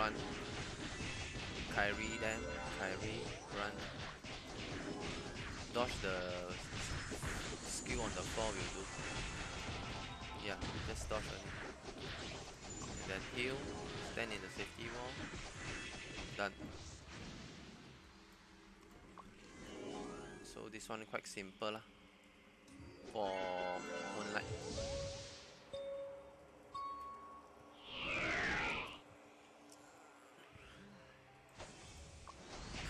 run. Kyrie then. Kyrie, run. Dodge the skill on the floor will do. Yeah, just dodge it. And then heal. Stand in the safety wall. Done. So this one is quite simple lah. For Moonlight.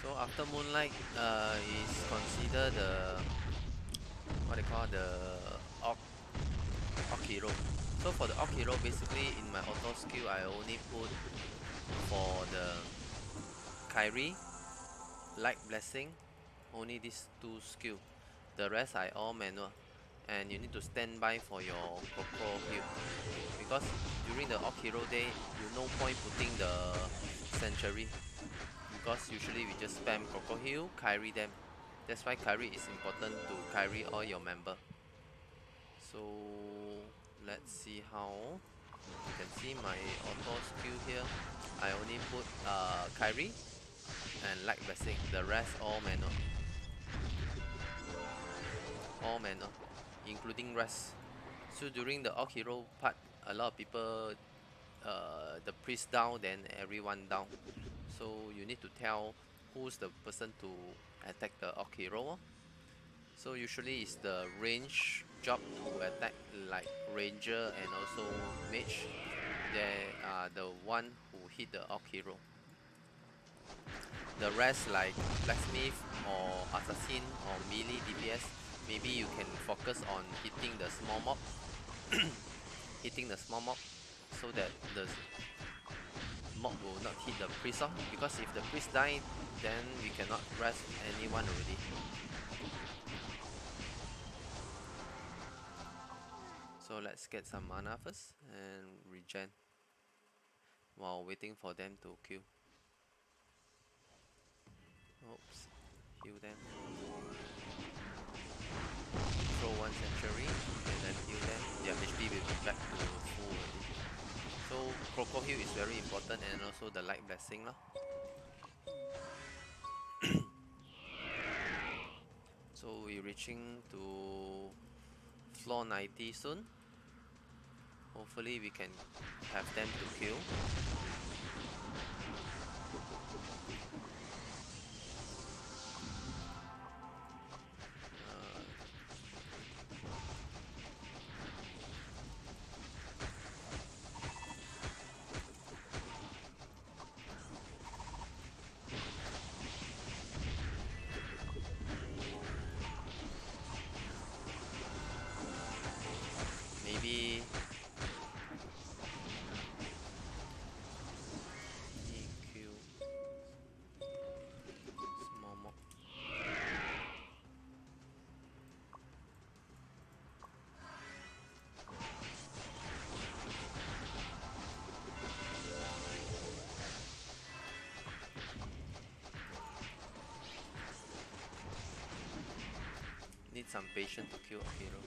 So after Moonlight is considered the what they call the Orc Hero. So for the Orc Hero, basically in my auto skill I only put for the Kyrie, Light Blessing, only these two skill. The rest I all manual. And you need to stand by for your Coco heal, because during the Orc Hero day, you no point putting the Century, because usually we just spam Coco heal, Kyrie them. That's why Kyrie is important to Kyrie all your member. So let's see how. You can see my auto skill here. I only put Kyrie and Light Blessing. The rest all manual. All manual, including rest. So during the Orc Hero part, a lot of people the priest down, then everyone down. So you need to tell who's the person to attack the Orc Hero. So usually it's the range job to attack, like ranger and also mage. They are the one who hit the Orc Hero. The rest like blacksmith or assassin or melee DPS, maybe you can focus on hitting the small mob, hitting the small mob, so that the mob will not hit the priest off. Because if the priest dies, then we cannot rest anyone already. So let's get some mana first and regen while waiting for them to kill. Oops, heal them. Throw one Century and then heal them. Their HP will be back to full already. So Croco heal is very important, and also the Light Blessing lah. So we're reaching to floor 90 soon. Hopefully we can have them to kill. Maybe EQ small mob. Need some patience to kill a hero.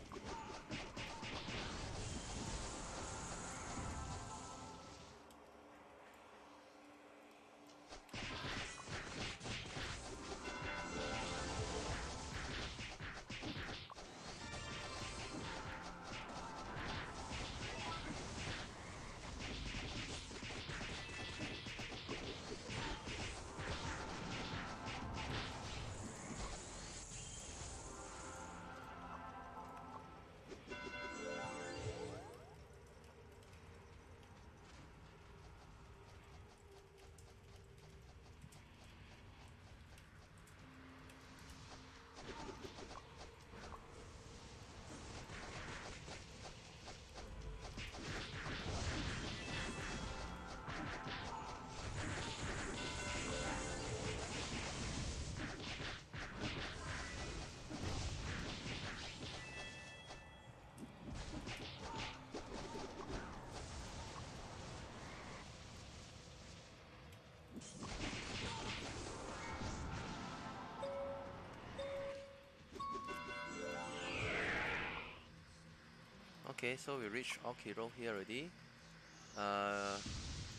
Okay, so we reached Orc Hero here already.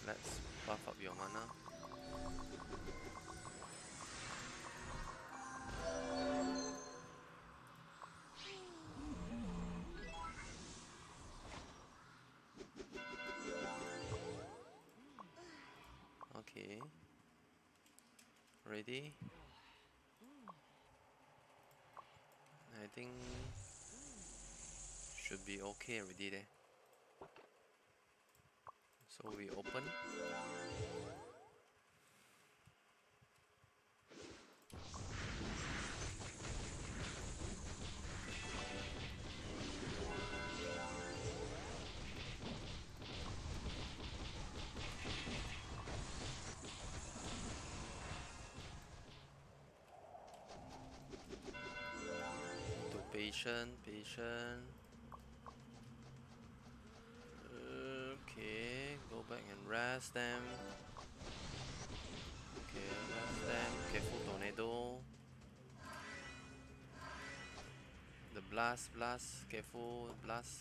Let's Buff up your mana. Okay. Ready? I think should be okay already there. So we open. Patient. Okay, go back and rest them. Okay, rest them. Careful tornado. The blast. Careful blast.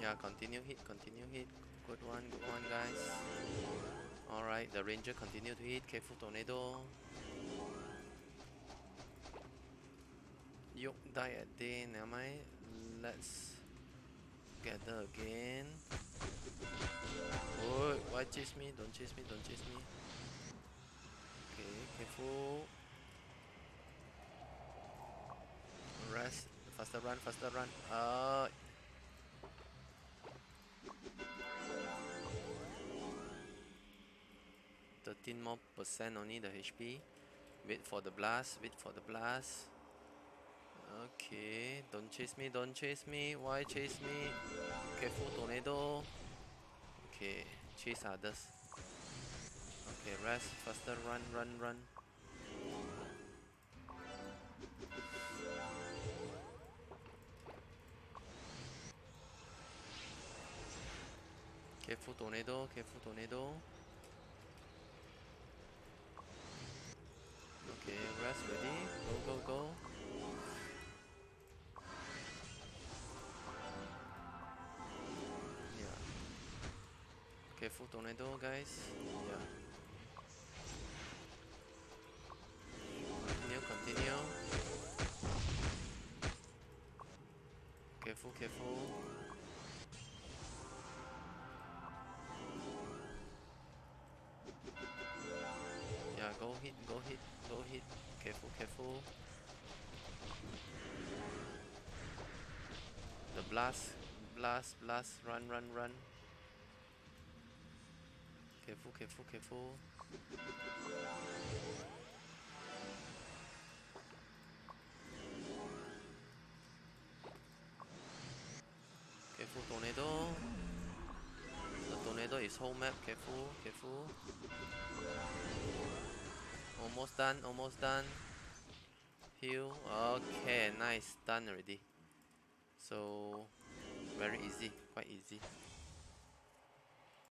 Yeah, continue hit. Good one, guys. Alright, the ranger continue to hit. Careful tornado. Yoke die at day, nevermind. Let's gather again. Oh, why chase me? Don't chase me. Okay, careful. Rest. Faster run. %13 more only the HP. Wait for the blast. Okay, don't chase me. Why chase me? Careful tornado. Okay, chase others. Okay, rest. Faster run. Careful tornado. Okay, rest ready. Go. Yeah. Careful tornado, guys. Yeah. Continue. Careful. Yeah, go hit. Careful. The blast. Run. Careful. Careful tornado. The tornado is whole map. Careful. Almost done. Heal. Okay, nice. Done already. So, very easy. Quite easy.